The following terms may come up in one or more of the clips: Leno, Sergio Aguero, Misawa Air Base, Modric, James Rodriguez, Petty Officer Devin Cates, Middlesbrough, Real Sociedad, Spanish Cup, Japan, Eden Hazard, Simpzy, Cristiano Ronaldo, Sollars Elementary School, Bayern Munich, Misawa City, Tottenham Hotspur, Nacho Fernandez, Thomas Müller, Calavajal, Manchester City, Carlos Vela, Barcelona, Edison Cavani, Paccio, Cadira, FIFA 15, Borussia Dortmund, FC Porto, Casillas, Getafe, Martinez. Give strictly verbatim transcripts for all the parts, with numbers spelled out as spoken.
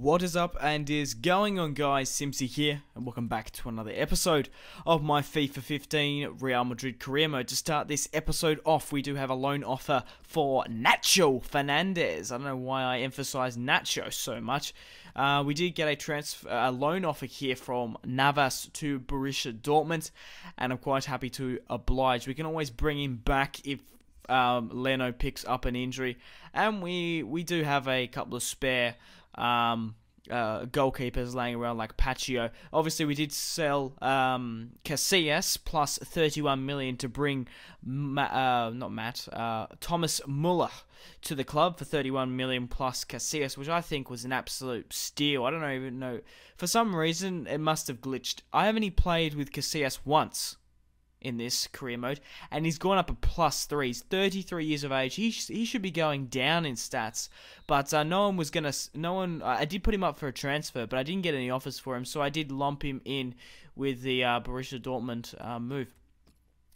What is up and is going on, guys? Simpzy here, and welcome back to another episode of my FIFA fifteen Real Madrid career mode. To start this episode off, we do have a loan offer for Nacho Fernandez. I don't know why I emphasize Nacho so much. Uh, we did get a transfer, a loan offer here from Navas to Borussia Dortmund, and I'm quite happy to oblige. We can always bring him back if um, Leno picks up an injury, and we, we do have a couple of spare Um, uh, goalkeepers laying around like Paccio. Obviously, we did sell um, Casillas plus thirty-one million to bring Ma uh, not Matt uh, Thomas Müller to the club for thirty-one million plus Casillas, which I think was an absolute steal. I don't even know, for some reason it must have glitched. I have only played with Casillas once in this career mode, and he's gone up a plus three. He's thirty-three years of age. He sh he should be going down in stats, but uh, no one was gonna. No one. Uh, I did put him up for a transfer, but I didn't get any offers for him, so I did lump him in with the uh, Borussia Dortmund uh, move.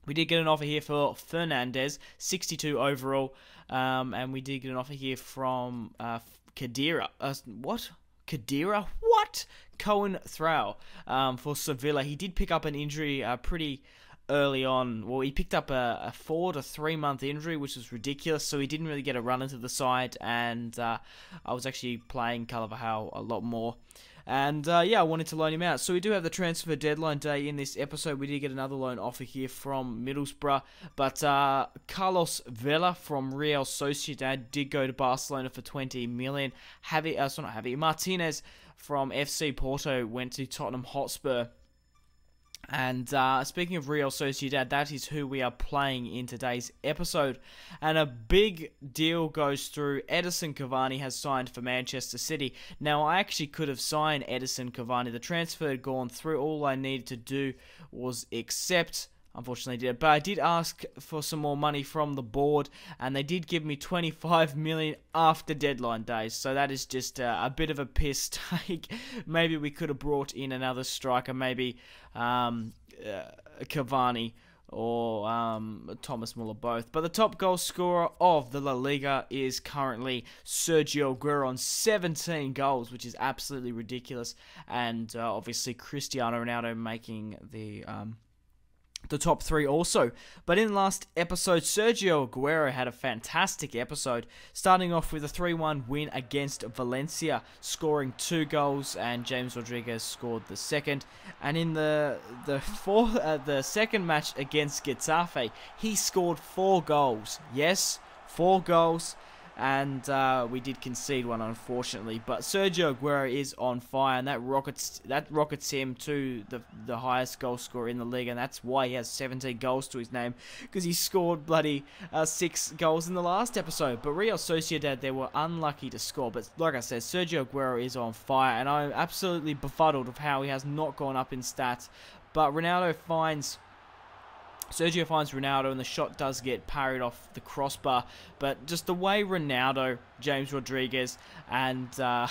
We did get an offer here for Fernandez, sixty-two overall, um, and we did get an offer here from uh, Cadira. Uh, what? Cadira? What? Cohen Thrau um, for Sevilla. He did pick up an injury uh, pretty early on. Well, he picked up a, a four to three month injury, which was ridiculous, so he didn't really get a run into the side, and uh, I was actually playing Calavajal a lot more, and uh, yeah, I wanted to loan him out. So we do have the transfer deadline day in this episode. We did get another loan offer here from Middlesbrough, but uh, Carlos Vela from Real Sociedad did go to Barcelona for twenty million. Javi, uh, sorry, not Javi, Martinez from F C Porto went to Tottenham Hotspur. And uh, speaking of Real Sociedad, that is who we are playing in today's episode. And a big deal goes through. Edison Cavani has signed for Manchester City. Now, I actually could have signed Edison Cavani. The transfer had gone through. All I needed to do was accept. Unfortunately, I did it. But I did ask for some more money from the board, and they did give me twenty-five million dollars after deadline days. So that is just a, a bit of a piss take. Maybe we could have brought in another striker, maybe um, uh, Cavani or um, Thomas Müller, both. But the top goal scorer of the La Liga is currently Sergio Aguero on seventeen goals, which is absolutely ridiculous. And uh, obviously Cristiano Ronaldo making the Um, the top three also. But in last episode, Sergio Aguero had a fantastic episode, starting off with a three one win against Valencia, scoring two goals, and James Rodriguez scored the second. And in the the fourth, uh, the second match against Getafe, he scored four goals. Yes, four goals. And uh, we did concede one, unfortunately. But Sergio Aguero is on fire, and that rockets that rockets him to the the highest goal scorer in the league, and that's why he has seventeen goals to his name, because he scored bloody uh, six goals in the last episode. But Real Sociedad, they were unlucky to score. But like I said, Sergio Aguero is on fire, and I'm absolutely befuddled of how he has not gone up in stats. But Ronaldo finds. Sergio finds Ronaldo, and the shot does get parried off the crossbar, but just the way Ronaldo, James Rodriguez, and uh,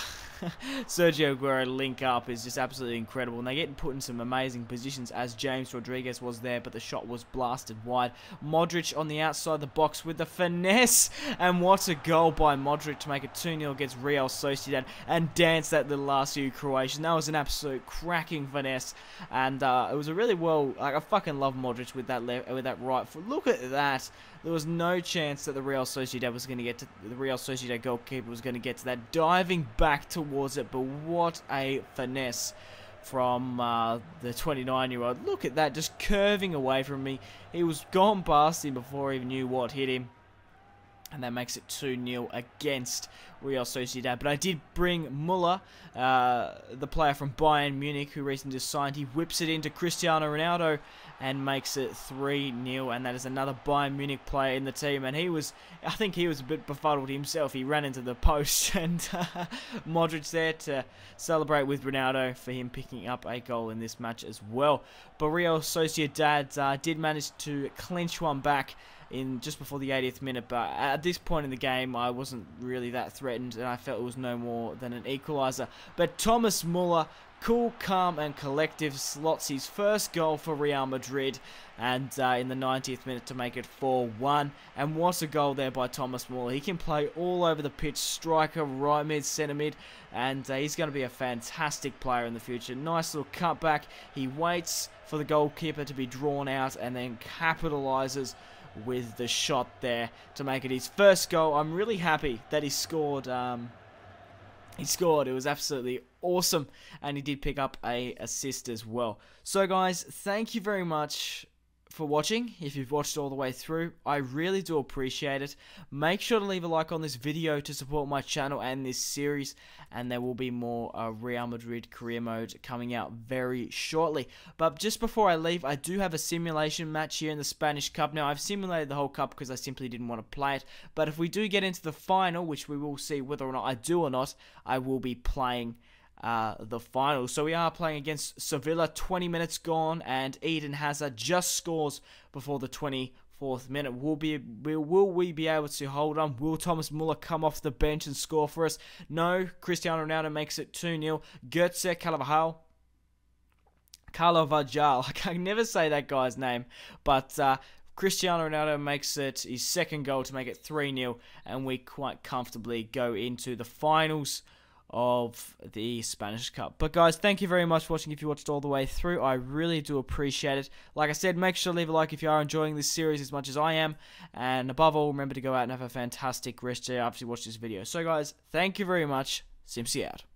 Sergio Aguero link up is just absolutely incredible, and they get put in some amazing positions, as James Rodriguez was there, but the shot was blasted wide. Modric on the outside the box with the finesse, and what a goal by Modric to make it two nil against Real Sociedad, and dance that little R C U Croatian. That was an absolute cracking finesse, and uh, it was a really well, like, I fucking love Modric with that left, with that right foot. Look at that. There was no chance that the Real Sociedad was going to get to the Real Sociedad goalkeeper was going to get to that, diving back towards it. But what a finesse from uh, the twenty-nine year old. Look at that, just curving away from me. He was gone past him before he even knew what hit him. And that makes it two nil against Real Sociedad. But I did bring Müller, uh, the player from Bayern Munich, who recently just signed. He whips it into Cristiano Ronaldo and makes it three nil. And that is another Bayern Munich player in the team. And he was, I think he was a bit befuddled himself. He ran into the post, and uh, Modric there to celebrate with Ronaldo for him picking up a goal in this match as well. But Real Sociedad uh, did manage to clinch one back in just before the eightieth minute, but at this point in the game I wasn't really that threatened and I felt it was no more than an equaliser. But Thomas Müller, cool, calm and collective, slots his first goal for Real Madrid, and uh, in the ninetieth minute to make it four one. And what a goal there by Thomas Müller. He can play all over the pitch, striker, right mid, centre mid, and uh, he's going to be a fantastic player in the future. Nice little cutback. He waits for the goalkeeper to be drawn out and then capitalises with the shot there to make it his first goal. I'm really happy that he scored. Um, he scored. It was absolutely awesome. Awesome, and he did pick up a assist as well. So guys, thank you very much for watching. If you've watched all the way through, I really do appreciate it. Make sure to leave a like on this video to support my channel and this series, and there will be more uh, Real Madrid career mode coming out very shortly. But just before I leave, I do have a simulation match here in the Spanish Cup. Now, I've simulated the whole cup because I simply didn't want to play it, but if we do get into the final, which we will see whether or not I do or not, I will be playing Uh, the final. So we are playing against Sevilla, twenty minutes gone, and Eden Hazard just scores before the twenty-fourth minute. Will be will, will we be able to hold on? Will Thomas Müller come off the bench and score for us? No. Cristiano Ronaldo makes it two nil. Götze, Calavajal, Calavajal. I can never say that guy's name, but uh, Cristiano Ronaldo makes it his second goal to make it three nil, and we quite comfortably go into the finals of the Spanish Cup. But guys, thank you very much for watching. If you watched all the way through, I really do appreciate it. Like I said, make sure to leave a like if you are enjoying this series as much as I am, and above all, remember to go out and have a fantastic rest day after you watch this video. So guys, thank you very much. Simpzy out.